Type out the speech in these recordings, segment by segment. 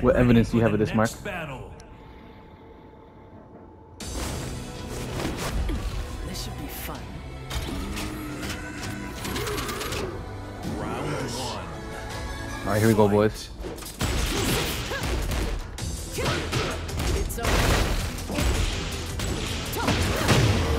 What evidence do you have of this, Mark? Battle. This should be fun. Round one. All right, here we go, boys.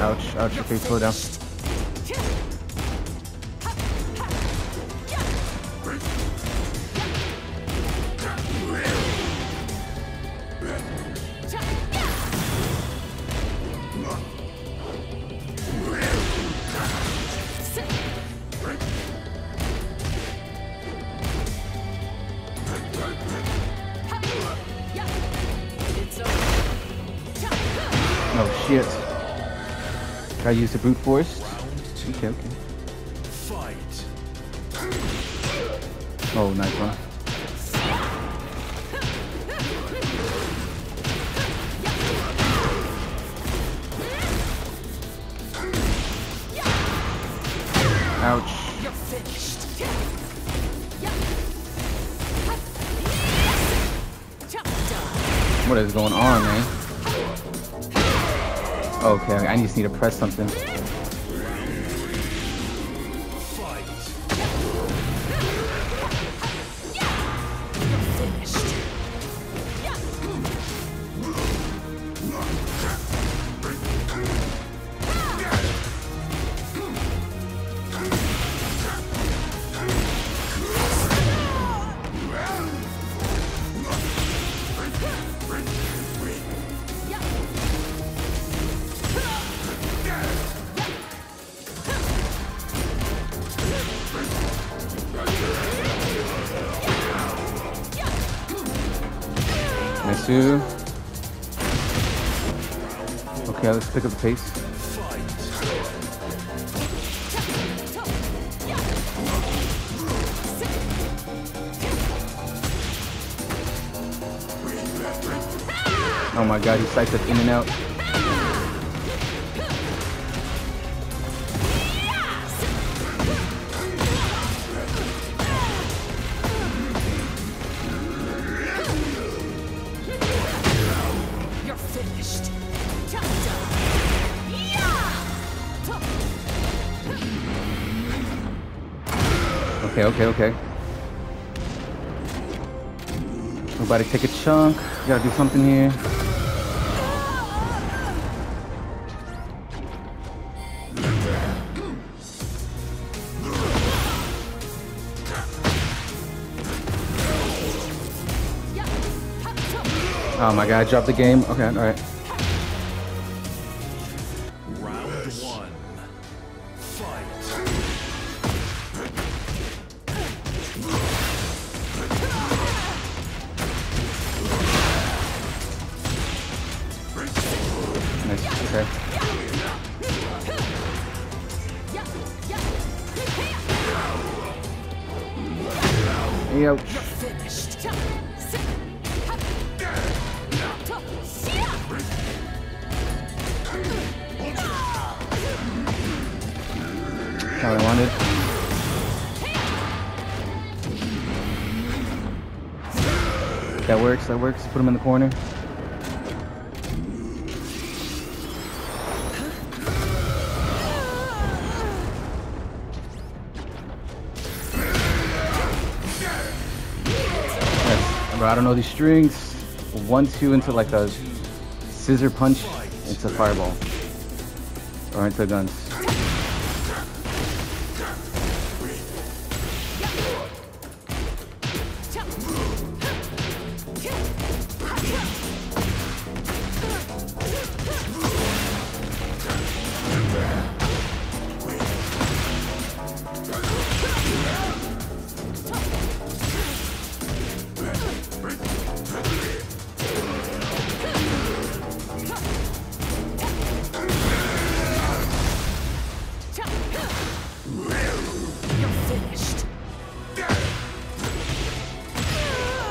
Ouch, ouch, okay, slow down. Oh shit. I used the brute force. Okay, okay. Fight. Oh, nice one. Ouch. What is going on, man? Okay, I just need to press something. Two. Okay, let's pick up the pace. Oh my god, he psyched up in and out. Okay, okay, okay. Nobody take a chunk. We gotta do something here. Oh my god, I dropped the game. Okay, alright. Okay. Yep. How I wanted. That works, that works. Put him in the corner. I don't know these strings. 1-2 into like a scissor punch into fireball or into guns.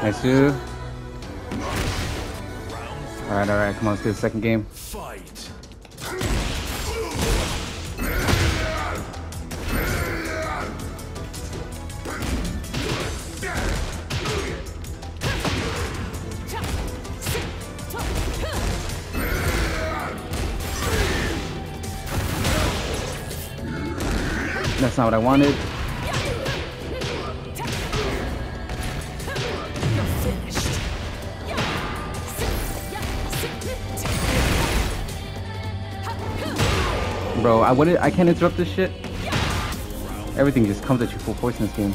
Nice, dude. Alright, alright, come on, let's get the second game. Fight. That's not what I wanted. Bro, I can't interrupt this shit. Everything just comes at you full force in this game.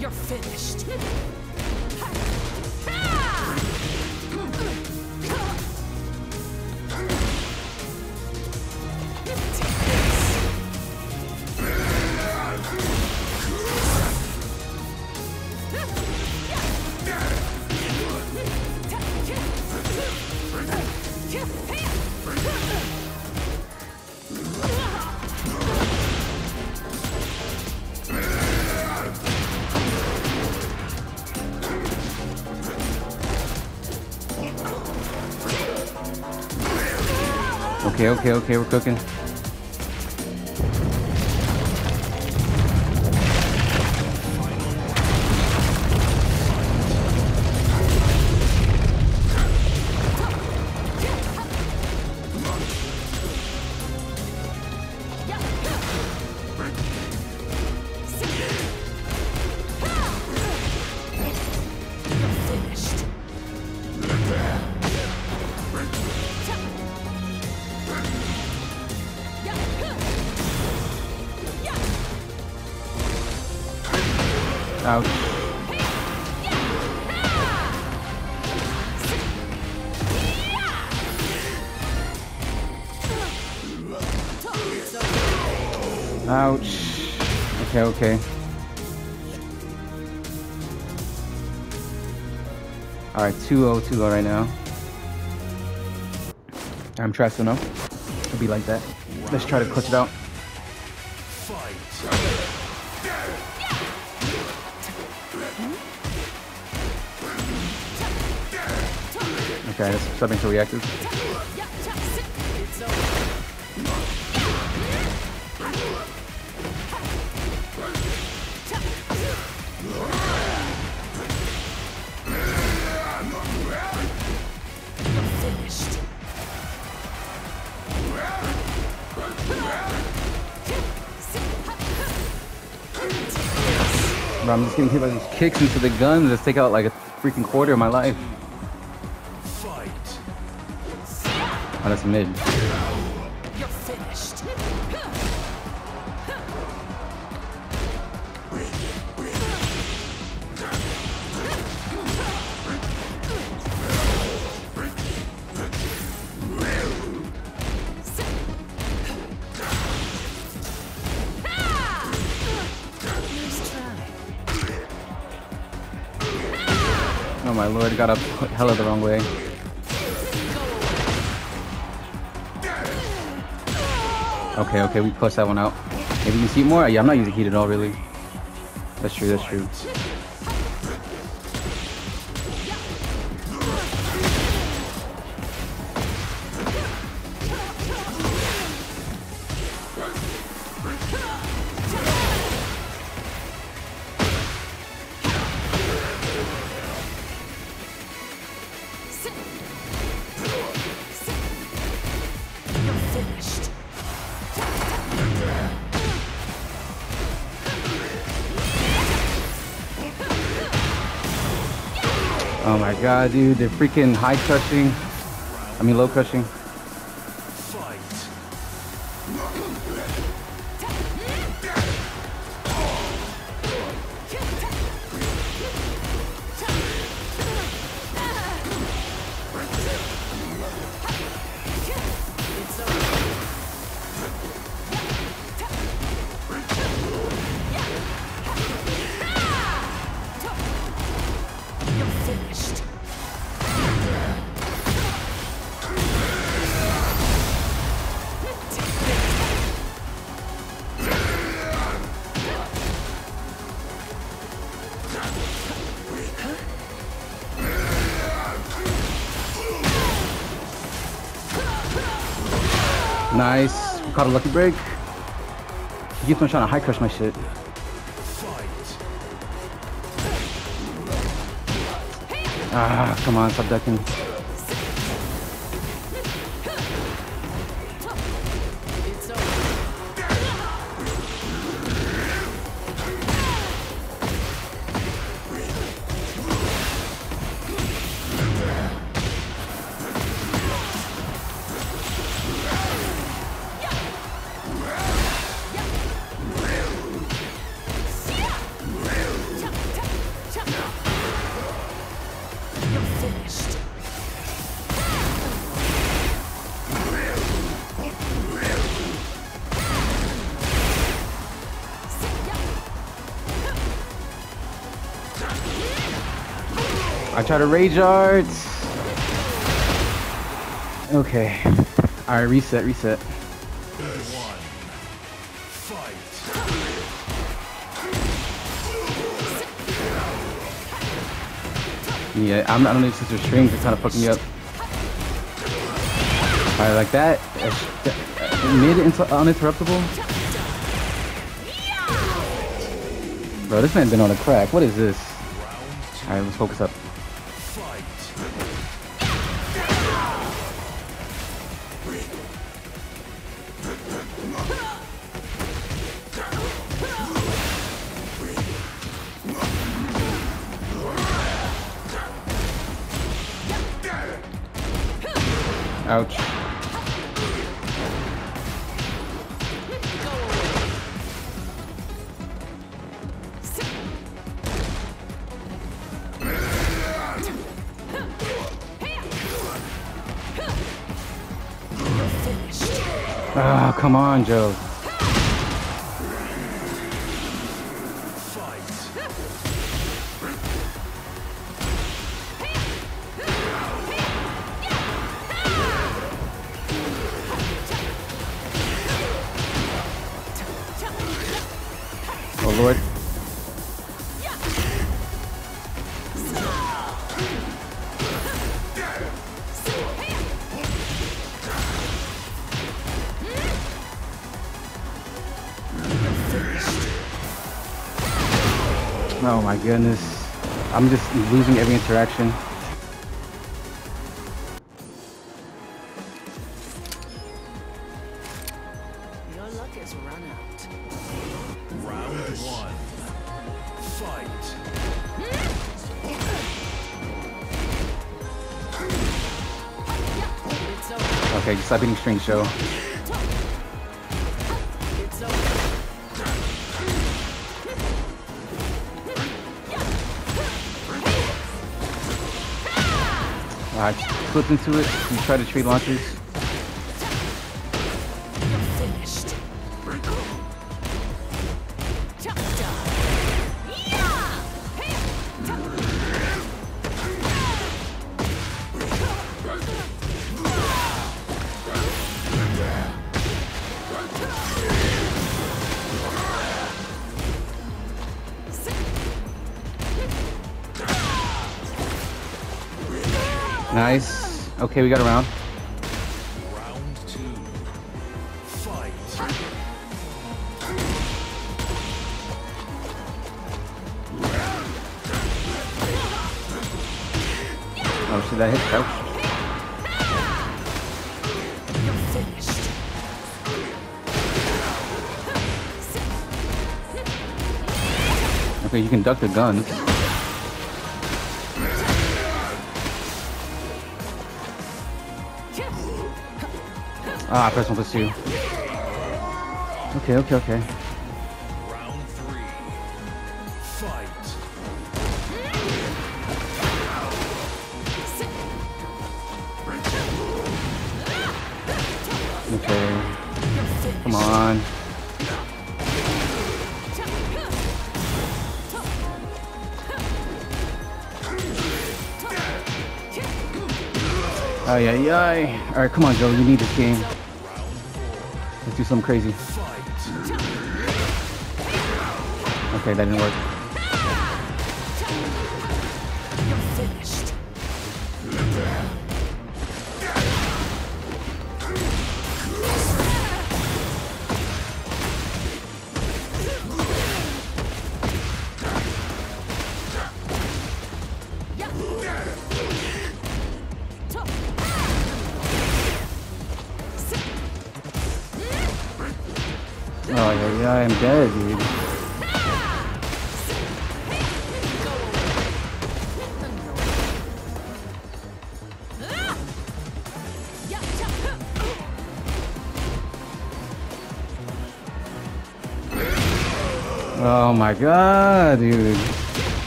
You're finished. Okay, we're cooking. Out. Ouch. Okay. Alright, 2-0, 2-0 right now. I'm trash enough. It'll be like that. Let's try to clutch it out. Okay, that's something to react to. Bro, I'm just getting hit by these kicks into the guns. Let's take out like a freaking quarter of my life. Oh, that's mid. You're finished. Oh my lord, I got up hella the wrong way. Okay, we clutched that one out. Maybe we use heat more? Yeah, I'm not using heat at all, really. That's true. Oh my god, dude, they're freaking low crushing. Nice. We caught a lucky break. He keeps on trying to high crush my shit. Ah, come on, stop ducking. I try to rage art. Okay. Alright, reset. Yeah, I don't need sister strings. They're kind of fucking me up. Alright, like that. Mid uninterruptible. Bro, this man's been on a crack. What is this? Alright, let's focus up. Ouch. Ah, oh, come on, Joe. Lord. Oh my goodness. I'm just losing every interaction. Your luck is run out. Round one. Fight. Okay, stop eating string show. I slipped into it and try to trade launches. Nice. Okay, we got a round. Round two. Fight. Oh shit, that hit. Oh. Okay, you can duck the guns. Ah, press 1 plus 2. Okay. Round 3. Fight. Okay. Come on. Oh yeah, yeah. Alright, come on, Joe. You need this game. Let's do something crazy. Okay, that didn't work. Oh yeah, I am dead, dude. Oh my god, dude.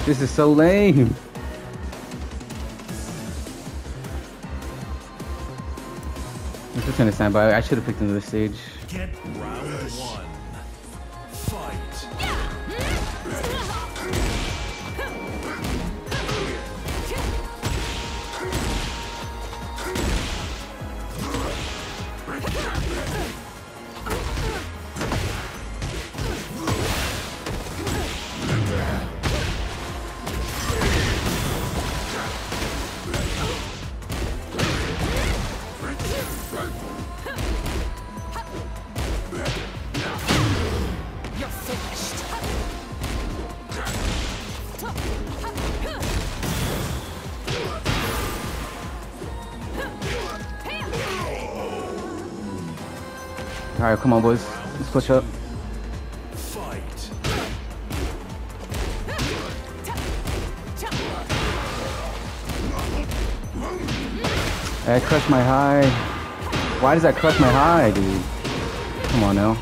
This is so lame. I'm just gonna stand by. I should have picked another stage. Get round one. Fight. Alright, come on, boys. Let's push up. I crushed my high. Why does that crush my high, dude? Come on now.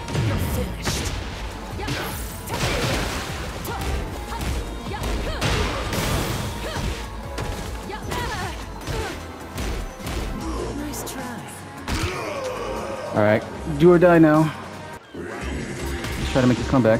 Nice try. All right, do or die now. Let's try to make this comeback.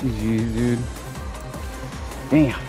GG's, dude. Damn.